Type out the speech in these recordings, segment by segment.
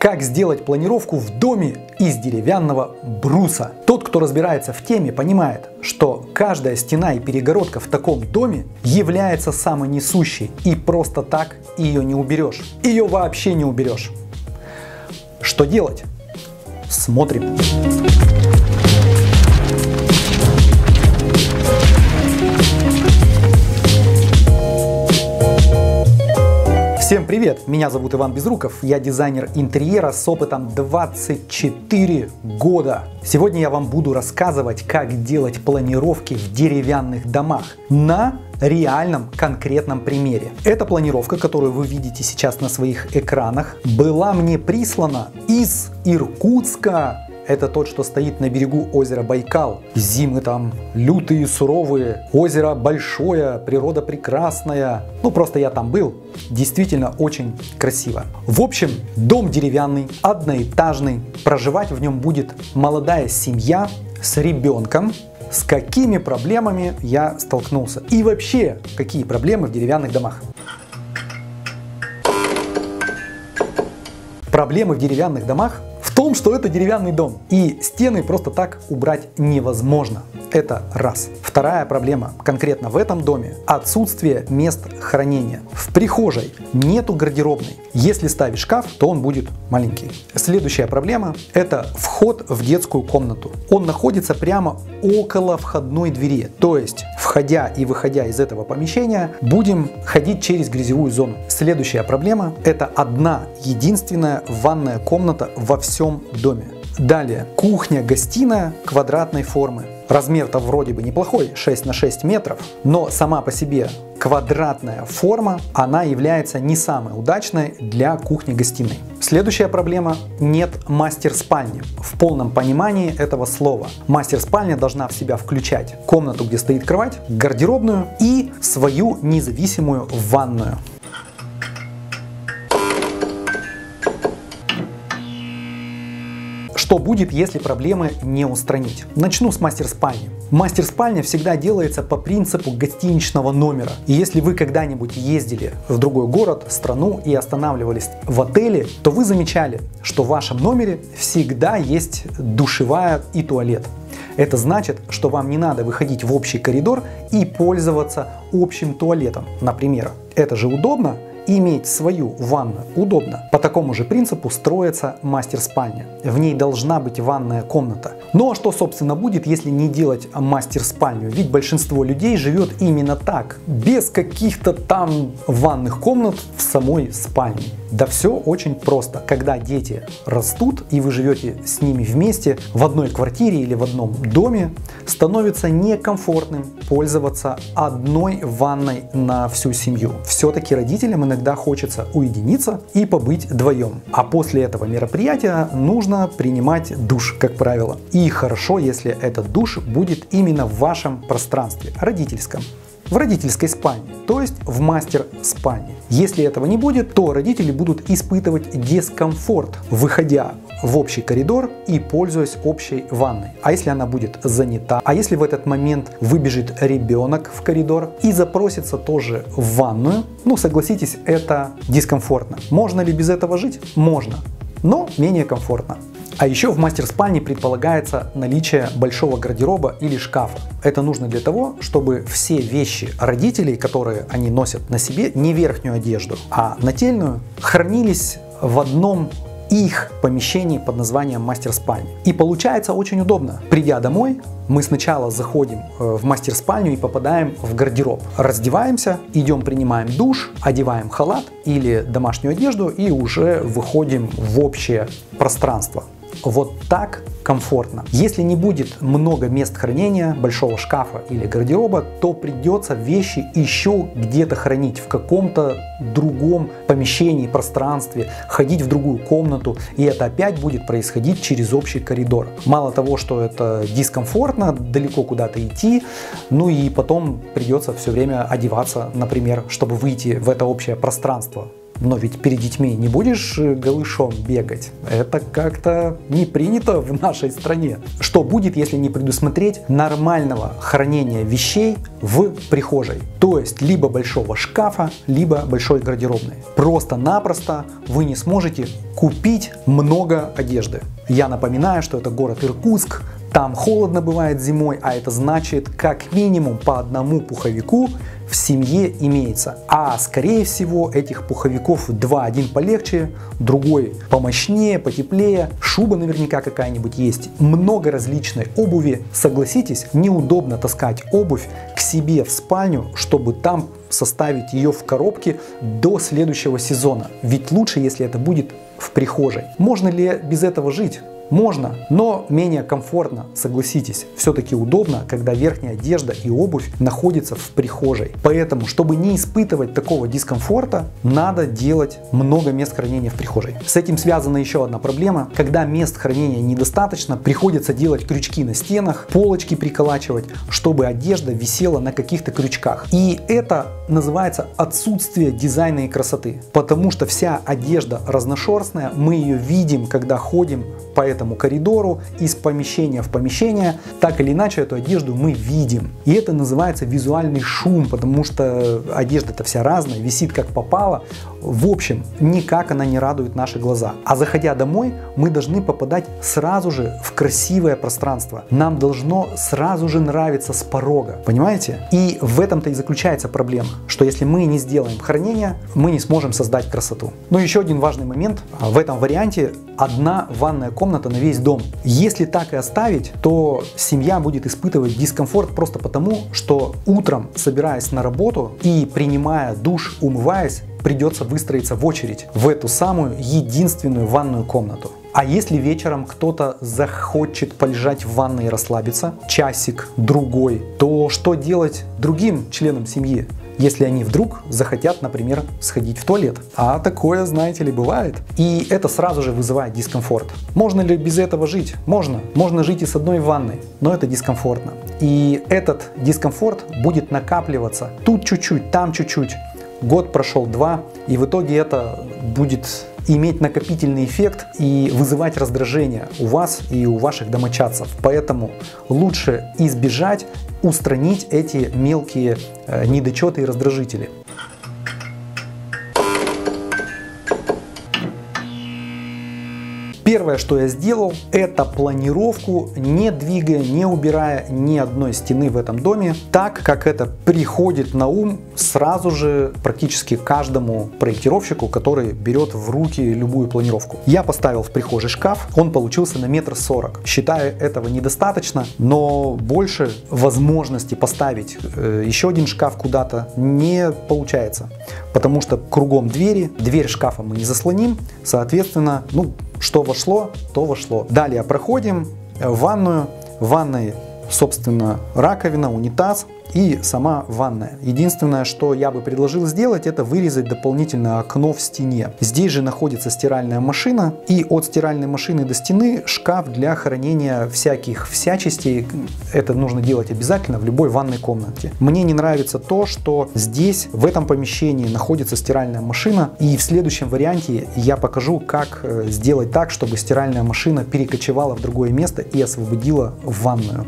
Как сделать планировку в доме из деревянного бруса? Тот, кто разбирается в теме, понимает, что каждая стена и перегородка в таком доме является самонесущей, и просто так ее не уберешь. Ее вообще не уберешь. Что делать? Смотрим. Всем привет! Меня зовут Иван Безруков, я дизайнер интерьера с опытом 24 года. Сегодня я вам буду рассказывать, как делать планировки в деревянных домах на реальном конкретном примере. Эта планировка, которую вы видите сейчас на своих экранах, была мне прислана из Иркутска. Это тот, что стоит на берегу озера Байкал. Зимы там лютые, суровые, озеро большое, природа прекрасная. Ну, просто я там был. Действительно очень красиво. В общем, дом деревянный, одноэтажный. Проживать в нем будет молодая семья с ребенком. С какими проблемами я столкнулся? И вообще, какие проблемы в деревянных домах? Проблемы в деревянных домах в том, что это деревянный дом, и стены просто так убрать невозможно. Это раз. Вторая проблема конкретно в этом доме – отсутствие мест хранения. В прихожей нету гардеробной. Если ставишь шкаф, то он будет маленький. Следующая проблема – это вход в детскую комнату. Он находится прямо около входной двери. То есть, входя и выходя из этого помещения, будем ходить через грязевую зону. Следующая проблема – это одна единственная ванная комната во всем доме. Далее, кухня-гостиная квадратной формы. Размер-то вроде бы неплохой, 6 на 6 метров, но сама по себе квадратная форма, она является не самой удачной для кухни-гостиной. Следующая проблема – нет мастер-спальни в полном понимании этого слова. Мастер-спальня должна в себя включать комнату, где стоит кровать, гардеробную и свою независимую ванную. Что будет, если проблемы не устранить? Начну с мастер-спальни. Мастер-спальня всегда делается по принципу гостиничного номера. И если вы когда-нибудь ездили в другой город, страну и останавливались в отеле, то вы замечали, что в вашем номере всегда есть душевая и туалет. Это значит, что вам не надо выходить в общий коридор и пользоваться общим туалетом, например. Это же удобно. Иметь свою ванну удобно. По такому же принципу строится мастер-спальня. В ней должна быть ванная комната. Ну а что, собственно, будет, если не делать мастер-спальню? Ведь большинство людей живет именно так, без каких-то там ванных комнат в самой спальне. Да все очень просто. Когда дети растут и вы живете с ними вместе в одной квартире или в одном доме, становится некомфортным пользоваться одной ванной на всю семью. Все-таки родителям иногда хочется уединиться и побыть вдвоем. А после этого мероприятия нужно принимать душ, как правило. И хорошо, если этот душ будет именно в вашем пространстве, родительском. В родительской спальне, то есть в мастер-спальне. Если этого не будет, то родители будут испытывать дискомфорт, выходя в общий коридор и пользуясь общей ванной. А если она будет занята? А если в этот момент выбежит ребенок в коридор и запросится тоже в ванную? Ну, согласитесь, это дискомфортно. Можно ли без этого жить? Можно, но менее комфортно. А еще в мастер-спальне предполагается наличие большого гардероба или шкафа. Это нужно для того, чтобы все вещи родителей, которые они носят на себе, не верхнюю одежду, а нательную, хранились в одном их помещении под названием мастер-спальня. И получается очень удобно. Придя домой, мы сначала заходим в мастер-спальню и попадаем в гардероб. Раздеваемся, идем, принимаем душ, одеваем халат или домашнюю одежду и уже выходим в общее пространство. Вот так комфортно. Если не будет много мест хранения, большого шкафа или гардероба, то придется вещи еще где-то хранить, в каком-то другом помещении, пространстве, ходить в другую комнату, и это опять будет происходить через общий коридор. Мало того, что это дискомфортно, далеко куда-то идти, ну и потом придется все время одеваться, например, чтобы выйти в это общее пространство. Но ведь перед детьми не будешь голышом бегать. Это как-то не принято в нашей стране. Что будет, если не предусмотреть нормального хранения вещей в прихожей? То есть либо большого шкафа, либо большой гардеробной. Просто-напросто вы не сможете купить много одежды. Я напоминаю, что это город Иркутск. Там холодно бывает зимой, а это значит, как минимум по одному пуховику в семье имеется. А скорее всего этих пуховиков два. Один полегче, другой помощнее, потеплее. Шуба наверняка какая-нибудь есть. Много различной обуви. Согласитесь, неудобно таскать обувь к себе в спальню, чтобы там составить ее в коробке до следующего сезона. Ведь лучше, если это будет в прихожей. Можно ли без этого жить? Можно, но менее комфортно, согласитесь. Все-таки удобно, когда верхняя одежда и обувь находятся в прихожей. Поэтому, чтобы не испытывать такого дискомфорта, надо делать много мест хранения в прихожей. С этим связана еще одна проблема. Когда мест хранения недостаточно, приходится делать крючки на стенах, полочки приколачивать, чтобы одежда висела на каких-то крючках. И это называется отсутствие дизайна и красоты. Потому что вся одежда разношерстная, мы ее видим, когда ходим по этому коридору из помещения в помещение, так или иначе эту одежду мы видим. И это называется визуальный шум, потому что одежда-то вся разная, висит как попало. В общем, никак она не радует наши глаза. А заходя домой, мы должны попадать сразу же в красивое пространство. Нам должно сразу же нравиться с порога, понимаете? И в этом-то и заключается проблема, что если мы не сделаем хранение, мы не сможем создать красоту. Но еще один важный момент. В этом варианте одна ванная комната на весь дом. Если так и оставить, то семья будет испытывать дискомфорт просто потому, что утром, собираясь на работу и принимая душ, умываясь, придется выстроиться в очередь в эту самую единственную ванную комнату. А если вечером кто-то захочет полежать в ванной и расслабиться часик-другой, то что делать другим членам семьи, если они вдруг захотят, например, сходить в туалет? А такое, знаете ли, бывает. И это сразу же вызывает дискомфорт. Можно ли без этого жить? Можно. Можно жить и с одной ванной, но это дискомфортно. И этот дискомфорт будет накапливаться тут чуть-чуть, там чуть-чуть. Год прошел, два, и в итоге это будет иметь накопительный эффект и вызывать раздражение у вас и у ваших домочадцев. Поэтому лучше избежать, устранить эти мелкие недочеты и раздражители. Первое, что я сделал, это планировку, не двигая, не убирая ни одной стены в этом доме, так как это приходит на ум сразу же практически каждому проектировщику, который берет в руки любую планировку. Я поставил в прихожей шкаф, он получился на 1,40 м. Считаю, этого недостаточно, но больше возможности поставить еще один шкаф куда-то не получается, потому что кругом двери, дверь шкафа мы не заслоним, соответственно, ну, что вошло, то вошло. Далее проходим в ванную. В ванной, собственно, раковина, унитаз и сама ванная. Единственное, что я бы предложил сделать, это вырезать дополнительное окно в стене. Здесь же находится стиральная машина, и от стиральной машины до стены шкаф для хранения всяких всячестей. Это нужно делать обязательно в любой ванной комнате. Мне не нравится то, что здесь, в этом помещении, находится стиральная машина, и в следующем варианте я покажу, как сделать так, чтобы стиральная машина перекочевала в другое место и освободила ванную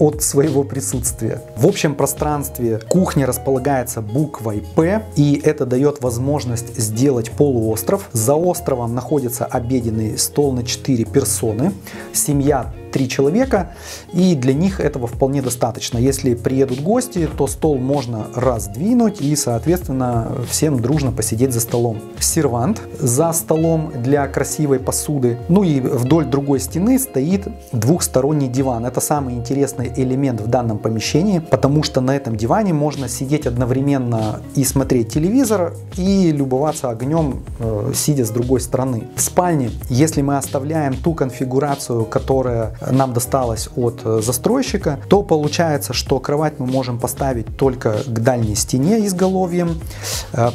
от своего присутствия. В общем пространстве кухни располагается буквой «П», и это дает возможность сделать полуостров. За островом находится обеденный стол на 4 персоны. Семья 3 человека, и для них этого вполне достаточно. Если приедут гости, то стол можно раздвинуть и, соответственно, всем дружно посидеть за столом. Сервант за столом для красивой посуды. Ну и вдоль другой стены стоит двухсторонний диван. Это самый интересный элемент в данном помещении, потому что на этом диване можно сидеть одновременно и смотреть телевизор, и любоваться огнем, сидя с другой стороны. В спальне, если мы оставляем ту конфигурацию, которая нам досталось от застройщика, то получается, что кровать мы можем поставить только к дальней стене изголовьем,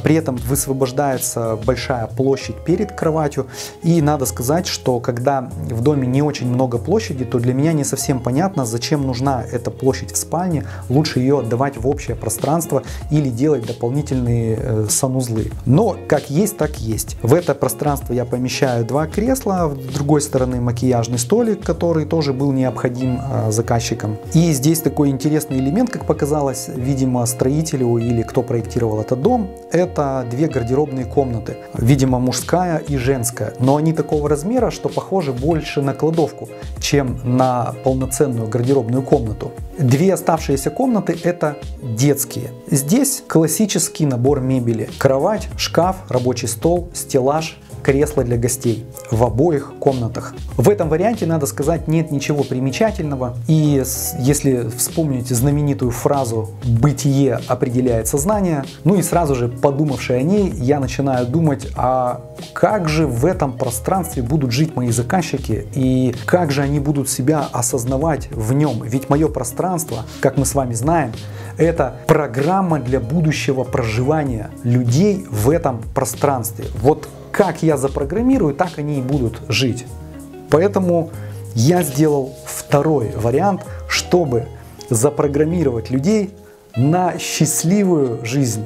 при этом высвобождается большая площадь перед кроватью. И надо сказать, что когда в доме не очень много площади, то для меня не совсем понятно, зачем нужна эта площадь в спальне, лучше ее отдавать в общее пространство или делать дополнительные санузлы. Но как есть, так есть. В это пространство я помещаю два кресла, с другой стороны макияжный столик, который тоже был необходим заказчикам. И здесь такой интересный элемент, как показалось, видимо, строителю или кто проектировал этот дом, это две гардеробные комнаты, видимо, мужская и женская, но они такого размера, что похоже больше на кладовку, чем на полноценную гардеробную комнату. Две оставшиеся комнаты это детские. Здесь классический набор мебели: кровать, шкаф, рабочий стол, стеллаж, кресло для гостей в обоих комнатах. В этом варианте, надо сказать, нет ничего примечательного. И если вспомните знаменитую фразу «бытие определяет сознание», ну и сразу же, подумавши о ней, я начинаю думать, а как же в этом пространстве будут жить мои заказчики и как же они будут себя осознавать в нем. Ведь мое пространство, как мы с вами знаем, это программа для будущего проживания людей в этом пространстве. Вот как я запрограммирую, так они и будут жить. Поэтому я сделал второй вариант, чтобы запрограммировать людей на счастливую жизнь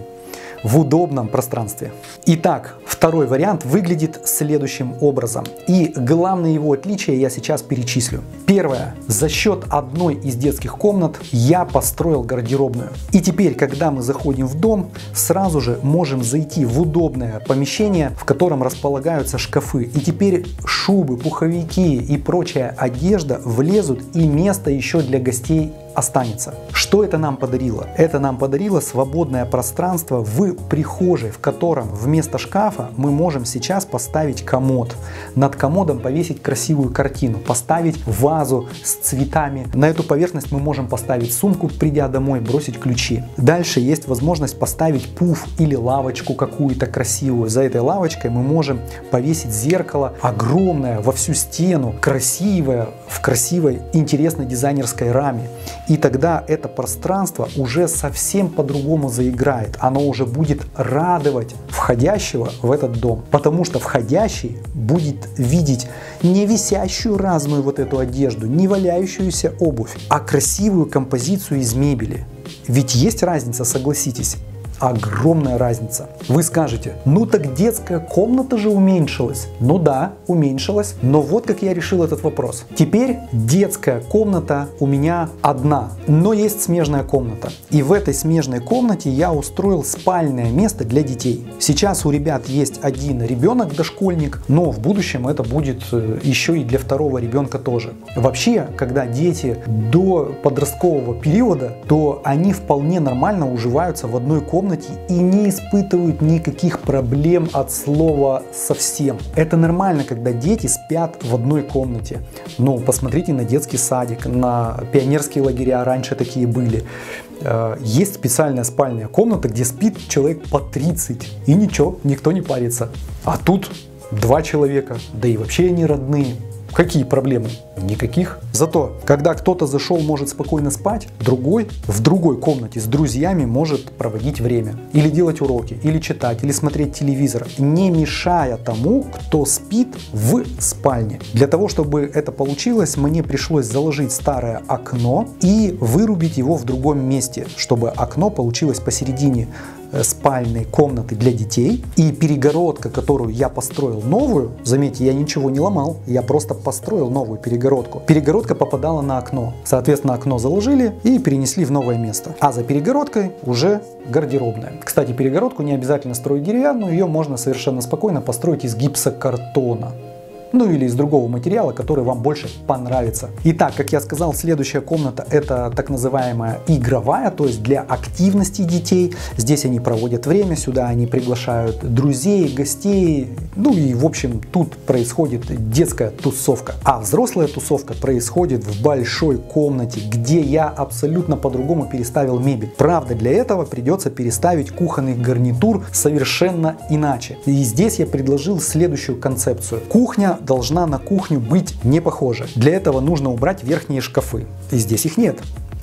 в удобном пространстве. Итак, второй вариант выглядит следующим образом. И главное его отличие я сейчас перечислю. Первое. За счет одной из детских комнат я построил гардеробную. И теперь, когда мы заходим в дом, сразу же можем зайти в удобное помещение, в котором располагаются шкафы. И теперь шубы, пуховики и прочая одежда влезут, и место еще для гостей останется. Что это нам подарило? Это нам подарило свободное пространство в прихожей, в котором вместо шкафа мы можем сейчас поставить комод. Над комодом повесить красивую картину, поставить вазу с цветами. На эту поверхность мы можем поставить сумку, придя домой, бросить ключи. Дальше есть возможность поставить пуф или лавочку какую-то красивую. За этой лавочкой мы можем повесить зеркало огромное во всю стену, красивое, в красивой, интересной дизайнерской раме. И тогда это пространство уже совсем по-другому заиграет. Оно уже будет радовать входящего в этот дом. Потому что входящий будет видеть не висящую разную вот эту одежду, не валяющуюся обувь, а красивую композицию из мебели. Ведь есть разница, согласитесь. Огромная разница. Вы скажете, ну так детская комната же уменьшилась. Ну да, уменьшилась, но вот как я решил этот вопрос. Теперь детская комната у меня одна, но есть смежная комната. И в этой смежной комнате я устроил спальное место для детей. Сейчас у ребят есть один ребенок, дошкольник, но в будущем это будет еще и для второго ребенка тоже. Вообще, когда дети до подросткового периода, то они вполне нормально уживаются в одной комнате и не испытывают никаких проблем от слова совсем. Это нормально, когда дети спят в одной комнате. Но посмотрите на детский садик, на пионерские лагеря, раньше такие были. Есть специальная спальная комната, где спит человек по 30, и ничего, никто не парится. А тут два человека, да и вообще они родные. Какие проблемы? Никаких. Зато, когда кто-то зашел, может спокойно спать, другой в другой комнате с друзьями может проводить время. Или делать уроки, или читать, или смотреть телевизор, не мешая тому, кто спит в спальне. Для того, чтобы это получилось, мне пришлось заложить старое окно и вырубить его в другом месте, чтобы окно получилось посередине спальной комнаты для детей. И перегородка, которую я построил новую, заметьте, я ничего не ломал, я просто построил новую перегородку. Перегородка попадала на окно. Соответственно, окно заложили и перенесли в новое место. А за перегородкой уже гардеробная. Кстати, перегородку не обязательно строить деревянную, ее можно совершенно спокойно построить из гипсокартона. Ну или из другого материала, который вам больше понравится. Итак, как я сказал, следующая комната это так называемая игровая, то есть для активности детей. Здесь они проводят время, сюда они приглашают друзей, гостей. Ну и в общем тут происходит детская тусовка. А взрослая тусовка происходит в большой комнате, где я абсолютно по-другому переставил мебель. Правда, для этого придется переставить кухонный гарнитур совершенно иначе. И здесь я предложил следующую концепцию. Кухня должна на кухню быть не похожа. Для этого нужно убрать верхние шкафы. И здесь их нет.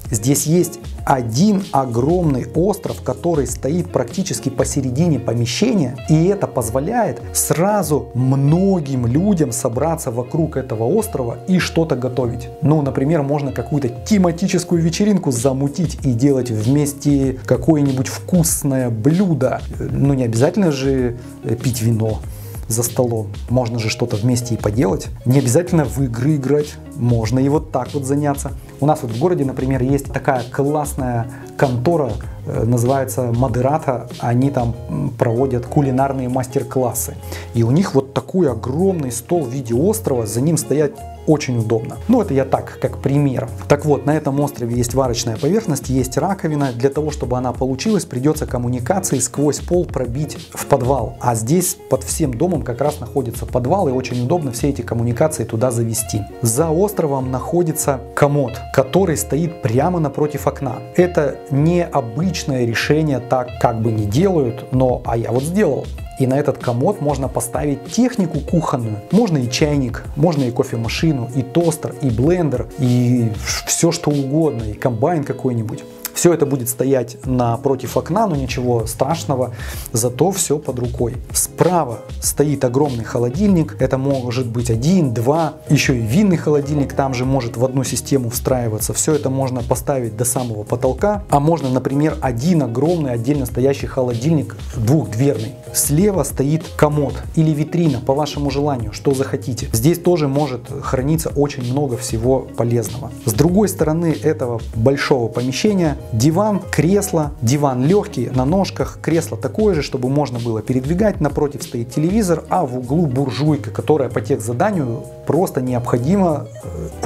Здесь есть один огромный остров, который стоит практически посередине помещения, и это позволяет сразу многим людям собраться вокруг этого острова и что-то готовить. Ну, например, можно какую-то тематическую вечеринку замутить и делать вместе какое-нибудь вкусное блюдо. Ну, не обязательно же пить вино за столом. Можно же что-то вместе и поделать. Не обязательно в игры играть. Можно и вот так вот заняться. У нас вот в городе, например, есть такая классная контора, называется Модерата. Они там проводят кулинарные мастер-классы. И у них вот такой огромный стол в виде острова. За ним стоять очень удобно. Ну, это я так, как пример. Так вот, на этом острове есть варочная поверхность, есть раковина. Для того, чтобы она получилась, придется коммуникации сквозь пол пробить в подвал. А здесь под всем домом как раз находится подвал, и очень удобно все эти коммуникации туда завести. За островом находится комод, который стоит прямо напротив окна. Это необычное решение, так как бы не делают, но а я вот сделал. И на этот комод можно поставить технику кухонную. Можно и чайник, можно и кофемашину, и тостер, и блендер, и все что угодно, и комбайн какой-нибудь. Все это будет стоять напротив окна, но ничего страшного, зато все под рукой. Справа стоит огромный холодильник, это может быть один, два, еще и винный холодильник, там же может в одну систему встраиваться. Все это можно поставить до самого потолка, а можно, например, один огромный отдельно стоящий холодильник двухдверный. Слева стоит комод или витрина, по вашему желанию, что захотите. Здесь тоже может храниться очень много всего полезного. С другой стороны этого большого помещения диван, кресло. Диван легкий, на ножках, кресло такое же, чтобы можно было передвигать. Напротив стоит телевизор, а в углу буржуйка, которая по техзаданию просто необходима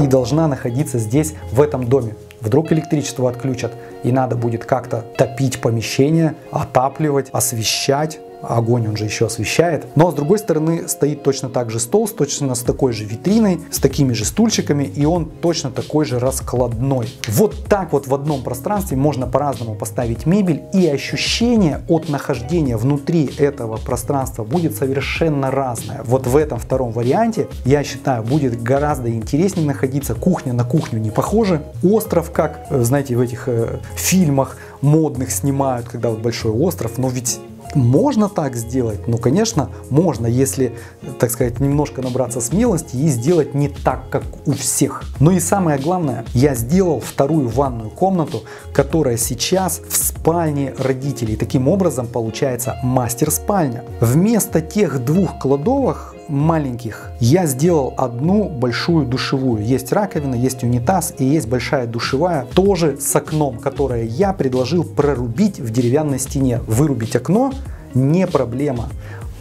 и должна находиться здесь, в этом доме. Вдруг электричество отключат, и надо будет как-то топить помещение, отапливать, освещать. Огонь он же еще освещает. Но с другой стороны стоит точно так же стол, точно с такой же витриной, с такими же стульчиками, и он точно такой же раскладной. Вот так вот в одном пространстве можно по-разному поставить мебель, и ощущение от нахождения внутри этого пространства будет совершенно разное. Вот в этом втором варианте, я считаю, будет гораздо интереснее находиться. Кухня на кухню не похожа. Остров, как, знаете, в этих фильмах модных снимают, когда вот большой остров, но ведь можно так сделать? Ну, конечно, можно, если, так сказать, немножко набраться смелости и сделать не так, как у всех. Ну и самое главное, я сделал вторую ванную комнату, которая сейчас в спальне родителей. Таким образом, получается мастер-спальня. Вместо тех двух кладовок маленьких я сделал одну большую душевую. Есть раковина, есть унитаз и есть большая душевая, тоже с окном, которое я предложил прорубить в деревянной стене. Вырубить окно не проблема.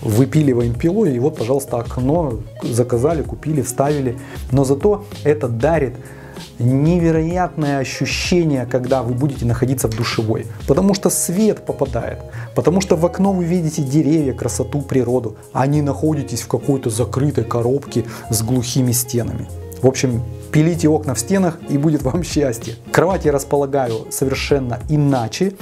Выпиливаем пилой, и вот, пожалуйста, окно заказали, купили, вставили. Но зато это дарит невероятное ощущение, когда вы будете находиться в душевой, потому что свет попадает, потому что в окно вы видите деревья, красоту, природу, а не находитесь в какой-то закрытой коробке с глухими стенами. В общем, пилите окна в стенах, и будет вам счастье. Кровать я располагаю совершенно иначе,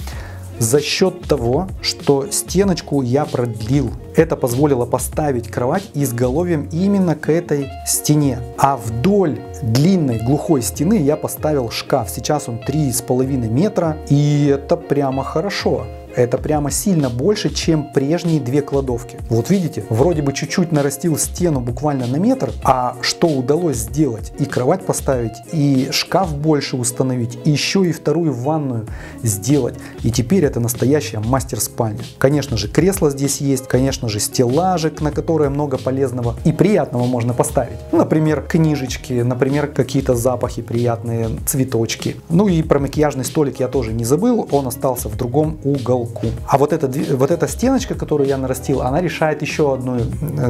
за счет того, что стеночку я продлил. Это позволило поставить кровать изголовьем именно к этой стене. А вдоль длинной глухой стены я поставил шкаф. Сейчас он 3,5 метра, и это прямо хорошо. Это прямо сильно больше, чем прежние две кладовки. Вот видите, вроде бы чуть-чуть нарастил стену буквально на метр, а что удалось сделать? И кровать поставить, и шкаф больше установить, и еще и вторую ванную сделать. И теперь это настоящая мастер-спальня. Конечно же, кресло здесь есть, конечно же, стеллажик, на которое много полезного и приятного можно поставить. Ну, например, книжечки, например, какие-то запахи приятные, цветочки. Ну и про макияжный столик я тоже не забыл, он остался в другом уголке. А вот эта стеночка, которую я нарастил, она решает еще одну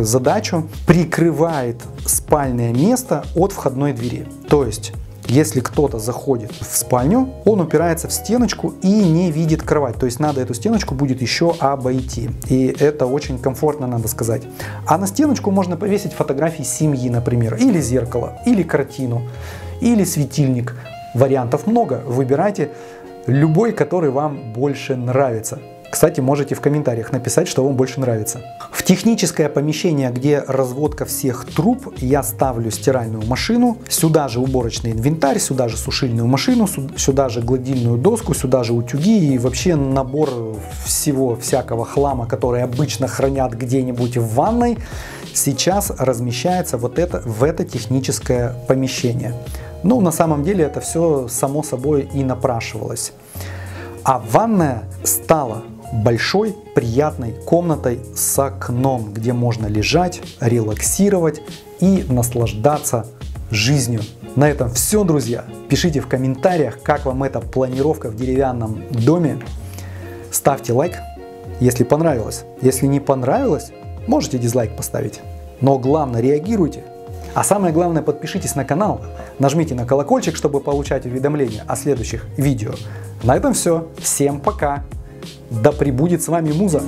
задачу. Прикрывает спальное место от входной двери. То есть, если кто-то заходит в спальню, он упирается в стеночку и не видит кровать. То есть надо эту стеночку будет еще обойти. И это очень комфортно, надо сказать. А на стеночку можно повесить фотографии семьи, например. Или зеркало, или картину, или светильник. Вариантов много, выбирайте любой, который вам больше нравится. Кстати, можете в комментариях написать, что вам больше нравится. В техническое помещение, где разводка всех труб, я ставлю стиральную машину, сюда же уборочный инвентарь, сюда же сушильную машину, сюда же гладильную доску, сюда же утюги и вообще набор всего всякого хлама, который обычно хранят где-нибудь в ванной, сейчас размещается в это техническое помещение. Ну, на самом деле это все само собой и напрашивалось. А ванная стала большой, приятной комнатой с окном, где можно лежать, релаксировать и наслаждаться жизнью. На этом все, друзья. Пишите в комментариях, как вам эта планировка в деревянном доме. Ставьте лайк, если понравилось. Если не понравилось, можете дизлайк поставить. Но главное, реагируйте. А самое главное, подпишитесь на канал, нажмите на колокольчик, чтобы получать уведомления о следующих видео. На этом все. Всем пока. Да пребудет с вами муза.